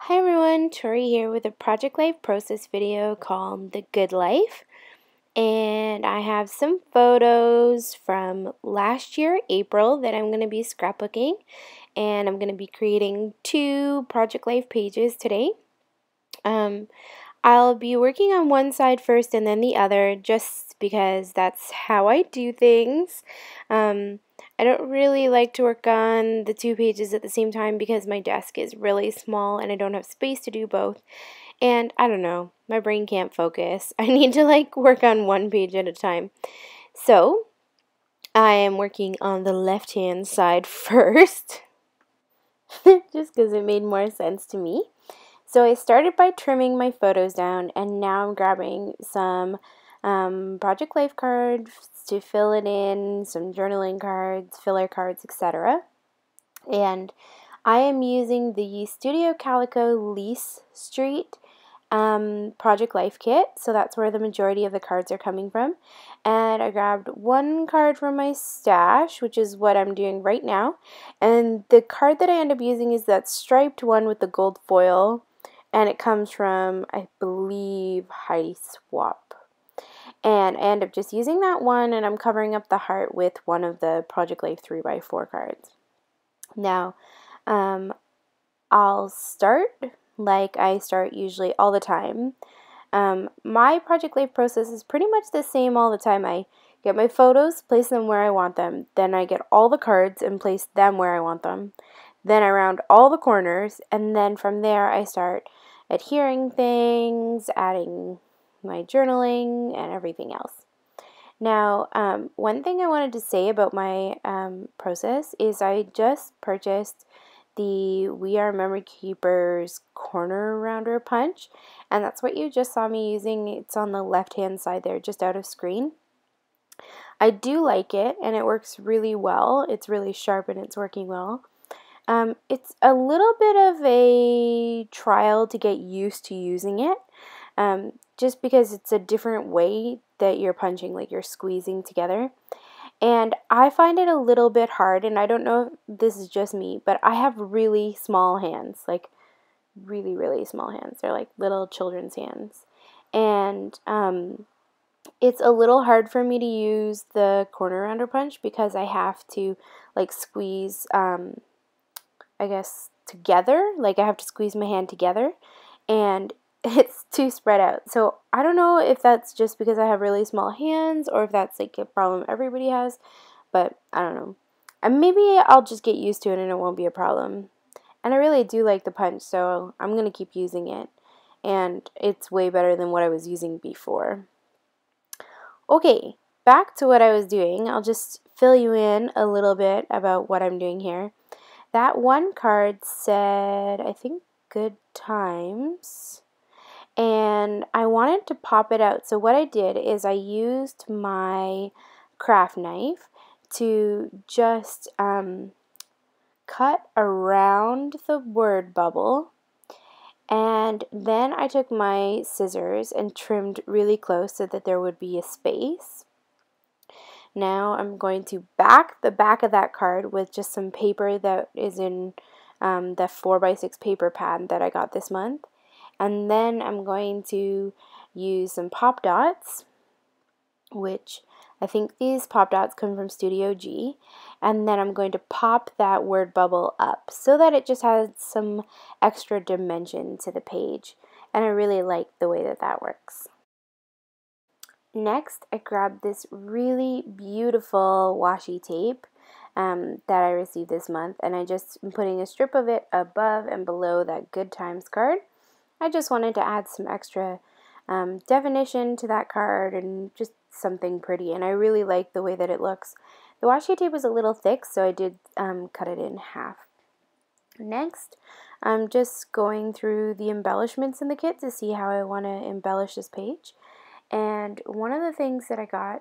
Hi everyone, Tori here with a Project Life process video called The Good Life, and I have some photos from last year, April, that I'm going to be scrapbooking, and I'm going to be creating two Project Life pages today. I'll be working on one side first and then the other, just because that's how I do things. I don't really like to work on the two pages at the same time because my desk is really small and I don't have space to do both. And I don't know, my brain can't focus. I need to work on one page at a time. So I am working on the left-hand side first, just because it made more sense to me. So I started by trimming my photos down, and now I'm grabbing some Project Life cards to fill it in, some journaling cards, filler cards, etc. And I am using the Studio Calico Lisse Street Project Life kit, so that's where the majority of the cards are coming from. And I grabbed one card from my stash, which is what I'm doing right now. And the card that I end up using is that striped one with the gold foil, and it comes from, I believe, Heidi Swapp. And I end up just using that one, and I'm covering up the heart with one of the Project Life 3x4 cards. Now, I'll start like I start usually all the time. My Project Life process is pretty much the same all the time. I get my photos, place them where I want them. Then I get all the cards and place them where I want them. Then I round all the corners, and then from there I start adhering things, adding my journaling and everything else. Now, one thing I wanted to say about my process is I just purchased the We Are Memory Keepers corner rounder punch, and that's what you just saw me using. It's on the left-hand side there, just out of screen. I do like it, and it works really well. It's really sharp and it's working well. It's a little bit of a trial to get used to using it. Just because it's a different way that you're punching, like you're squeezing together. And I find it a little bit hard, and I don't know if this is just me, but I have really small hands, like really, really small hands. They're like little children's hands. And it's a little hard for me to use the corner rounder punch because I have to squeeze, I guess, together. Like I have to squeeze my hand together, and it's too spread out. So I don't know if that's just because I have really small hands or if that's like a problem everybody has, but I don't know. And maybe I'll just get used to it and it won't be a problem. And I really do like the punch, so I'm going to keep using it. And it's way better than what I was using before. Okay, back to what I was doing. I'll just fill you in a little bit about what I'm doing here. That one card said, I think, Good Times. And I wanted to pop it out. So what I did is I used my craft knife to just cut around the word bubble. And then I took my scissors and trimmed really close so that there would be a space. Now I'm going to back the back of that card with just some paper that is in the 4x6 paper pad that I got this month. And then I'm going to use some pop dots, which I think these pop dots come from Studio G. And then I'm going to pop that word bubble up so that it just has some extra dimension to the page. And I really like the way that that works. Next, I grabbed this really beautiful washi tape that I received this month. And I just am putting a strip of it above and below that Good Times card. I just wanted to add some extra definition to that card and just something pretty, and I really like the way that it looks. The washi tape was a little thick, so I did cut it in half. Next, I'm just going through the embellishments in the kit to see how I want to embellish this page. And one of the things that I got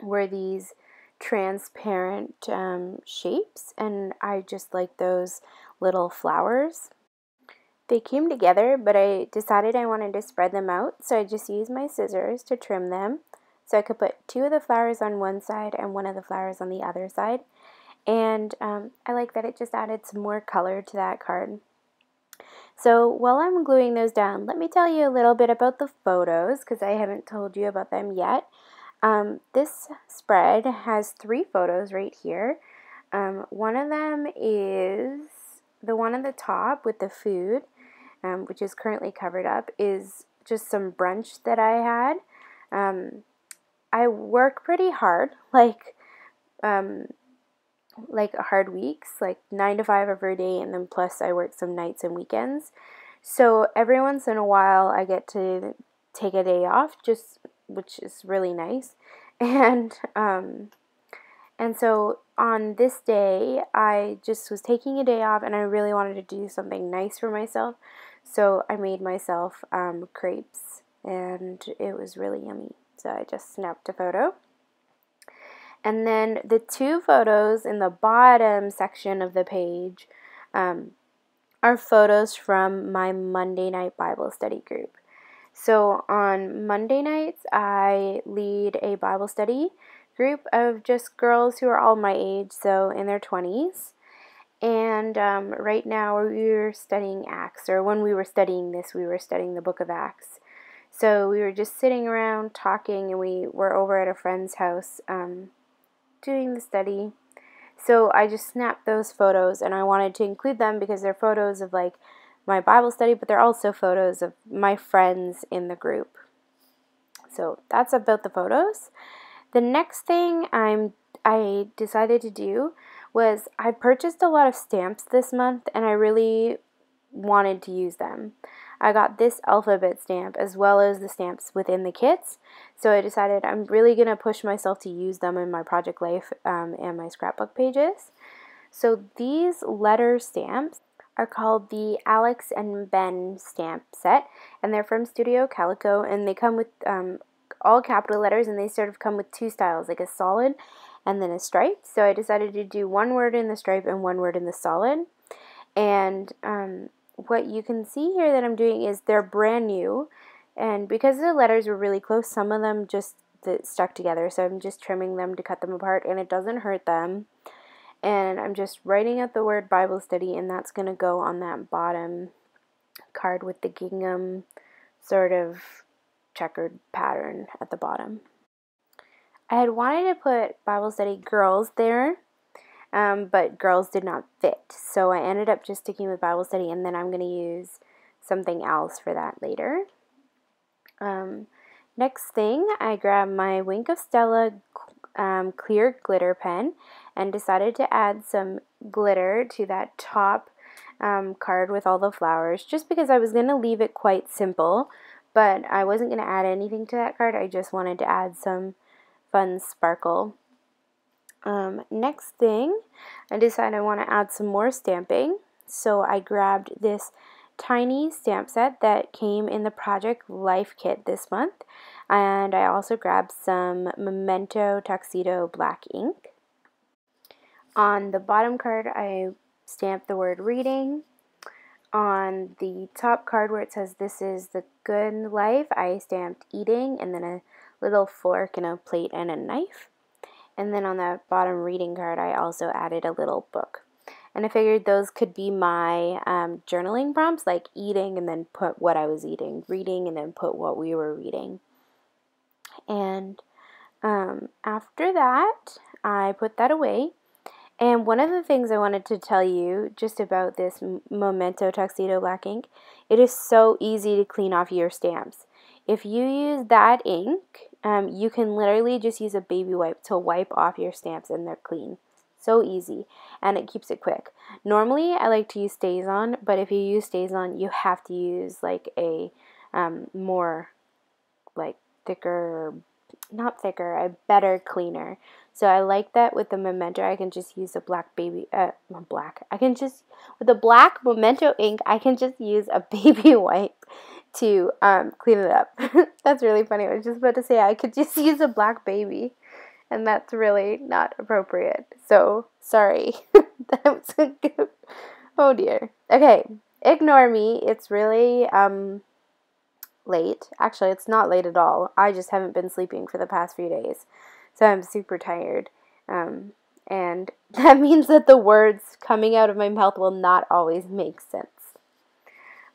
were these transparent shapes, and I just like those little flowers. They came together, but I decided I wanted to spread them out, so I just used my scissors to trim them. So I could put two of the flowers on one side and one of the flowers on the other side. And I like that it just added some more color to that card. So while I'm gluing those down, let me tell you a little bit about the photos, because I haven't told you about them yet. This spread has 3 photos right here. One of them is the one at the top with the food, which is currently covered up, is just some brunch that I had. I work pretty hard, like hard weeks, like 9 to 5 every day, and then plus I work some nights and weekends. So every once in a while I get to take a day off, just which is really nice. And so on this day, I just was taking a day off and I really wanted to do something nice for myself. So I made myself crepes and it was really yummy. So I just snapped a photo. And then the 2 photos in the bottom section of the page are photos from my Monday night Bible study group. So on Monday nights, I lead a Bible study group of just girls who are all my age, so in their 20s. And right now we're studying Acts, or when we were studying this, we were studying the book of Acts. So we were just sitting around talking, and we were over at a friend's house doing the study. So I just snapped those photos, and I wanted to include them because they're photos of like my Bible study, but they're also photos of my friends in the group. So that's about the photos. The next thing I decided to do was I purchased a lot of stamps this month, and I really wanted to use them. I got this alphabet stamp as well as the stamps within the kits, so I decided I'm really going to push myself to use them in my Project Life and my scrapbook pages. So these letter stamps are called the Alex and Ben stamp set, and they're from Studio Calico, and they come with all capital letters, and they sort of come with 2 styles, like a solid and then a stripe. So I decided to do one word in the stripe and one word in the solid. And what you can see here that I'm doing is they're brand new, and because the letters were really close, some of them just stuck together, so I'm just trimming them to cut them apart, and it doesn't hurt them. And I'm just writing out the word Bible study, and that's going to go on that bottom card with the gingham sort of checkered pattern at the bottom. I had wanted to put Bible study girls there, but girls did not fit, so I ended up just sticking with Bible study, and then I'm going to use something else for that later. Next thing, I grabbed my Wink of Stella clear glitter pen and decided to add some glitter to that top card with all the flowers, just because I was going to leave it quite simple, but I wasn't going to add anything to that card. I just wanted to add some fun sparkle. Next thing, I decided I want to add some more stamping, so I grabbed this tiny stamp set that came in the Project Life kit this month, and I also grabbed some Memento Tuxedo Black ink. On the bottom card, I stamped the word reading. On the top card where it says this is the good life, I stamped eating, and then a little fork and a plate and a knife. And then on that bottom reading card, I also added a little book. And I figured those could be my journaling prompts, like eating and then put what I was eating, reading and then put what we were reading. And after that, I put that away. And one of the things I wanted to tell you just about this Memento Tuxedo Black ink, it is so easy to clean off your stamps. If you use that ink, you can literally just use a baby wipe to wipe off your stamps, and they're clean. So easy, and it keeps it quick. Normally, I like to use Stazon, but if you use Stazon, you have to use like a more like thicker, not thicker, a better cleaner. So I like that with the Memento, I can just use a black baby, with the black Memento ink, I can just use a baby wipe to clean it up. That's really funny. I was just about to say I could just use a black baby, and that's really not appropriate. So sorry. That was a good. Oh dear. Okay, ignore me. It's really late. Actually, it's not late at all. I just haven't been sleeping for the past few days, so I'm super tired. And that means that the words coming out of my mouth will not always make sense.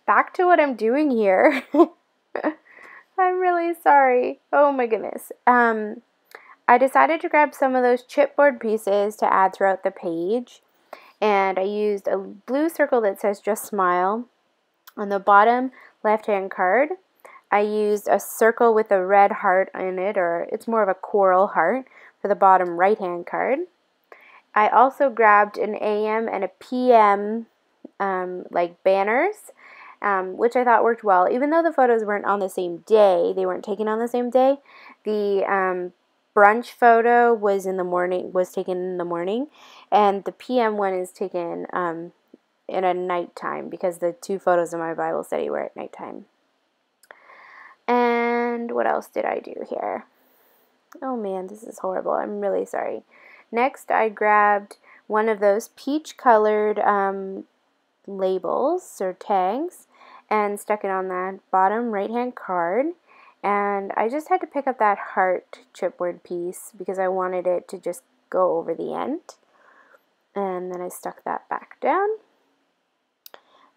back to what I'm doing here. I'm really sorry. Oh my goodness. I decided to grab some of those chipboard pieces to add throughout the page. And I used a blue circle that says just smile. On the bottom left-hand card, I used a circle with a red heart in it, or it's more of a coral heart, for the bottom right-hand card. I also grabbed an AM and a PM like banners, which I thought worked well. Even though the photos weren't on the same day, they weren't taken on the same day, the brunch photo was in the morning, was taken in the morning, and the PM one is taken in a nighttime, because the two photos in my Bible study were at nighttime. And what else did I do here? Oh man, this is horrible. I'm really sorry. Next, I grabbed one of those peach-colored labels or tags and stuck it on that bottom right-hand card. And I just had to pick up that heart chipboard piece because I wanted it to just go over the end. And then I stuck that back down.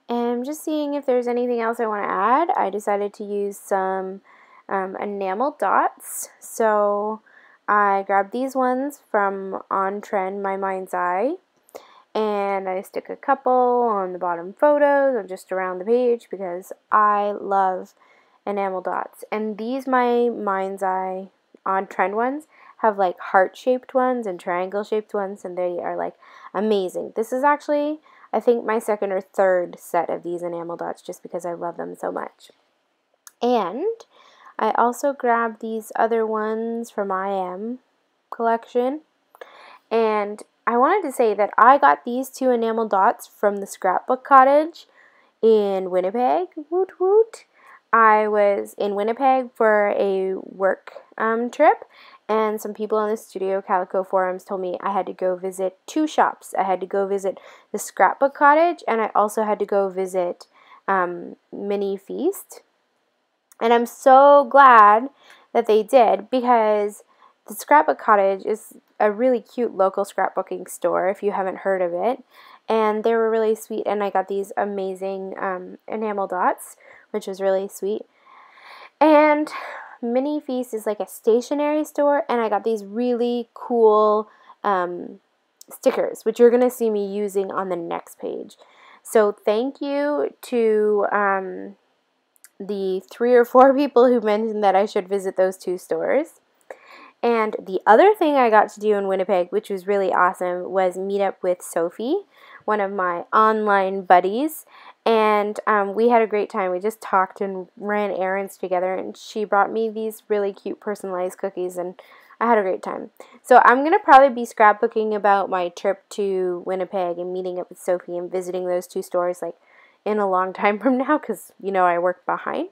And just seeing if there's anything else I want to add, I decided to use some enamel dots. So I grabbed these ones from On Trend, My Mind's Eye. And I stick a couple on the bottom photos or just around the page because I love enamel dots. And these My Mind's Eye On Trend ones have like heart-shaped ones and triangle-shaped ones, and they are like amazing. This is actually, I think, my second or third set of these enamel dots just because I love them so much. And I also grabbed these other ones from I Am collection. And I wanted to say that I got these two enamel dots from the Scrapbook Cottage in Winnipeg. Woot woot. I was in Winnipeg for a work trip, and some people on the Studio Calico forums told me I had to go visit two shops. I had to go visit the Scrapbook Cottage, and I also had to go visit Mini Feast. And I'm so glad that they did, because the Scrapbook Cottage is a really cute local scrapbooking store, if you haven't heard of it. And they were really sweet, and I got these amazing enamel dots, which was really sweet. And Mini Feast is like a stationery store, and I got these really cool stickers, which you're going to see me using on the next page. So thank you to the 3 or 4 people who mentioned that I should visit those two stores. And the other thing I got to do in Winnipeg, which was really awesome, was meet up with Sophie, one of my online buddies, and we had a great time. We just talked and ran errands together, and she brought me these really cute personalized cookies, and I had a great time. So I'm going to probably be scrapbooking about my trip to Winnipeg and meeting up with Sophie and visiting those two stores like in a long time from now, because, you know, I work behind.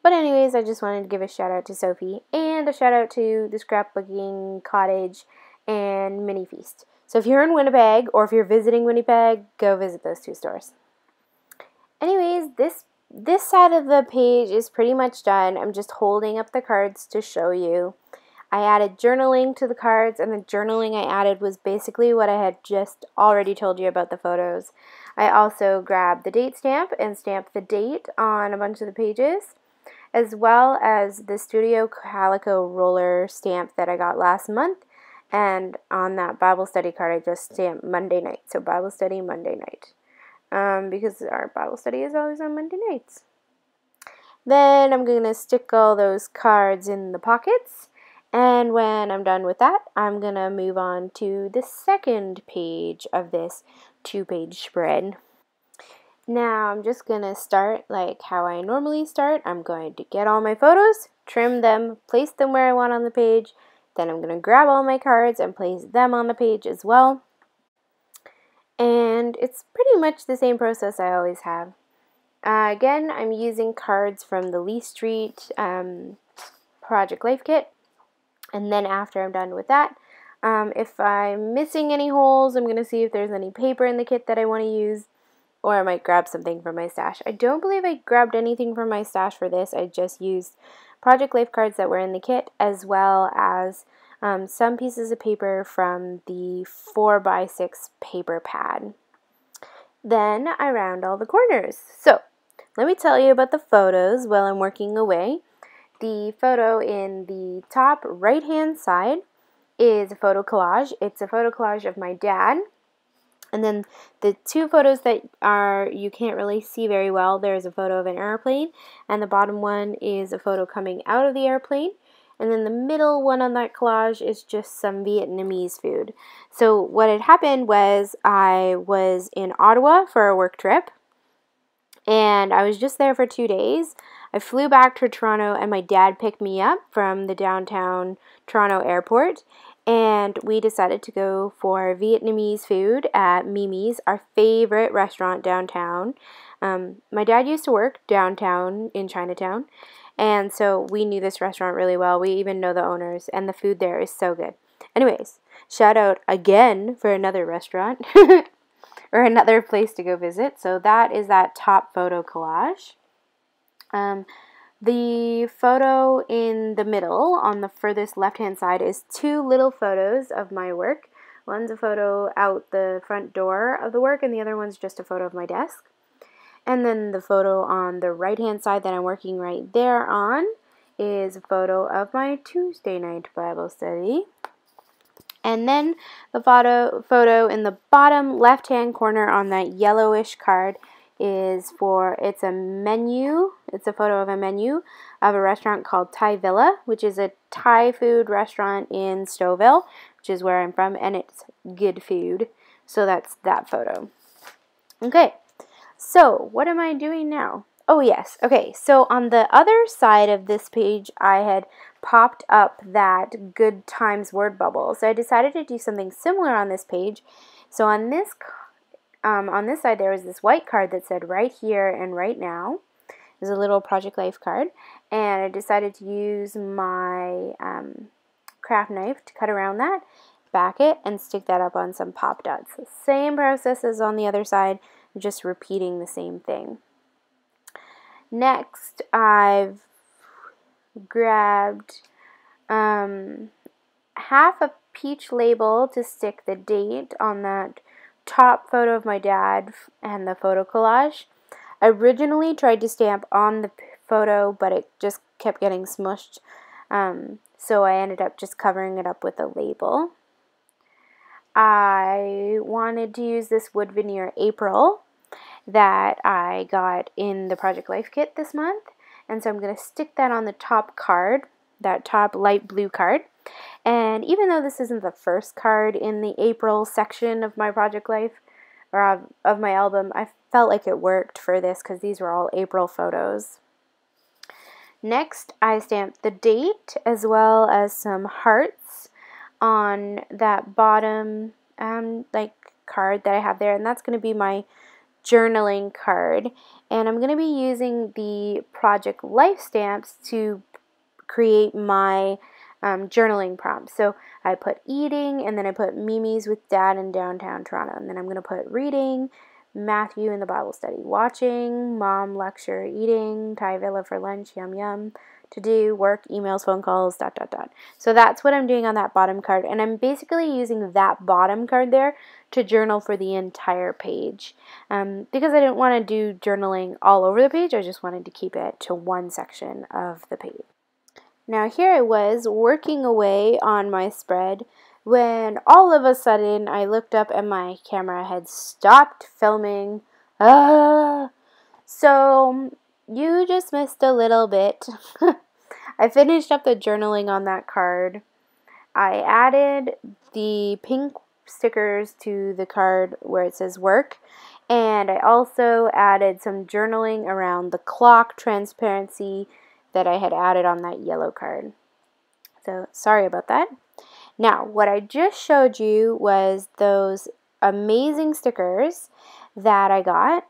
But anyways, I just wanted to give a shout out to Sophie and a shout out to the Scrapbooking Cottage and Mini Feast. So if you're in Winnipeg or if you're visiting Winnipeg, go visit those two stores. Anyways, this side of the page is pretty much done. I'm just holding up the cards to show you. I added journaling to the cards, and the journaling I added was basically what I had just already told you about the photos. I also grabbed the date stamp and stamped the date on a bunch of the pages, as well as the Studio Calico roller stamp that I got last month. And on that Bible study card, I just stamped Monday night. So Bible study Monday night. Because our Bible study is always on Monday nights. Then I'm going to stick all those cards in the pockets. And when I'm done with that, I'm going to move on to the second page of this 2-page spread. Now I'm just going to start like how I normally start. I'm going to get all my photos, trim them, place them where I want on the page. Then I'm going to grab all my cards and place them on the page as well. And it's pretty much the same process I always have. Again, I'm using cards from the Lisse Street Project Life kit. And then after I'm done with that, if I'm missing any holes, I'm going to see if there's any paper in the kit that I want to use. Or I might grab something from my stash. I don't believe I grabbed anything from my stash for this. I just used Project Life cards that were in the kit, as well as some pieces of paper from the 4x6 paper pad. Then I round all the corners. So let me tell you about the photos while I'm working away. The photo in the top right hand side is a photo collage. It's a photo collage of my dad. And then the two photos that are, you can't really see very well, there's a photo of an airplane, and the bottom one is a photo coming out of the airplane. And then the middle one on that collage is just some Vietnamese food. So what had happened was I was in Ottawa for a work trip, and I was just there for 2 days. I flew back to Toronto, and my dad picked me up from the downtown Toronto airport, and we decided to go for Vietnamese food at Mimi's, our favorite restaurant downtown. My dad used to work downtown in Chinatown, and so we knew this restaurant really well. We even know the owners, and the food there is so good. Anyways, shout out again for another restaurant or another place to go visit. So that is that top photo collage. The photo in the middle on the furthest left-hand side is two little photos of my work. One's a photo out the front door of the work, and the other one's just a photo of my desk. And then the photo on the right-hand side that I'm working right there on is a photo of my Tuesday night Bible study. And then the photo in the bottom left-hand corner on that yellowish card is it's a menu. It's a photo of a menu of a restaurant called Thai Villa, which is a Thai food restaurant in Stouffville, which is where I'm from, and it's good food. So that's that photo. Okay, so what am I doing now? Oh yes, okay, so on the other side of this page I had popped up that good times word bubble. So I decided to do something similar on this page. So on this side there was this white card that said right here and right now. It was a little Project Life card, and I decided to use my craft knife to cut around that, back it, and stick that up on some pop dots. So same process as on the other side, just repeating the same thing. Next, I've grabbed half a peach label to stick the date on that top photo of my dad and the photo collage. I originally tried to stamp on the photo, but it just kept getting smushed, so I ended up just covering it up with a label. I wanted to use this wood veneer April that I got in the Project Life kit this month, and so I'm going to stick that on the top card, that top light blue card. And even though this isn't the first card in the April section of my Project Life, or of my album, I felt like it worked for this because these were all April photos. Next, I stamped the date as well as some hearts on that bottom like card that I have there, and that's going to be my journaling card. And I'm going to be using the Project Life stamps to create my journaling prompts. So I put eating, and then I put Mimi's with Dad in downtown Toronto, and then I'm going to put reading, Matthew in the Bible study, watching, mom lecture, eating, Thai Villa for lunch, yum yum, to do, work, emails, phone calls, dot dot dot. So that's what I'm doing on that bottom card, and I'm basically using that bottom card there to journal for the entire page, because I didn't want to do journaling all over the page. I just wanted to keep it to one section of the page. Now here I was working away on my spread when all of a sudden I looked up and my camera had stopped filming. So you just missed a little bit. I finished up the journaling on that card. I added the pink stickers to the card where it says work, and I also added some journaling around the clock transparency that I had added on that yellow card. So sorry about that. Now, what I just showed you was those amazing stickers that I got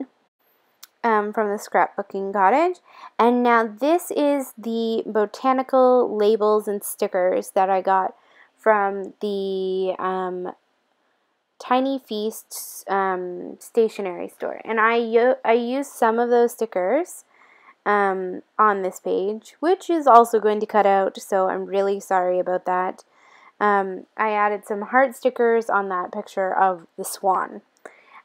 from the Scrapbooking Cottage, and now this is the botanical labels and stickers that I got from the Tiny Feast stationery store, and I used some of those stickers on this page, which is also going to cut out, so I'm really sorry about that. I added some heart stickers on that picture of the swan.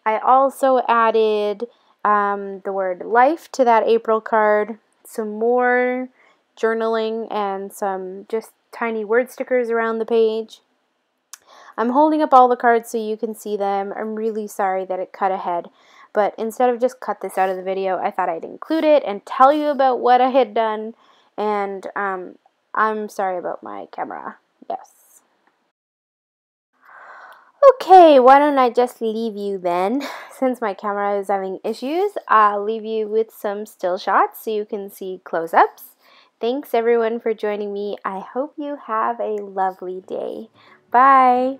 I also added the word life to that April card, some more journaling, and some just tiny word stickers around the page. I'm holding up all the cards so you can see them. I'm really sorry that it cut ahead, but instead of just cut this out of the video, I thought I'd include it and tell you about what I had done, and I'm sorry about my camera. Yes. Okay, why don't I just leave you then? Since my camera is having issues, I'll leave you with some still shots so you can see close-ups. Thanks everyone for joining me. I hope you have a lovely day. Bye!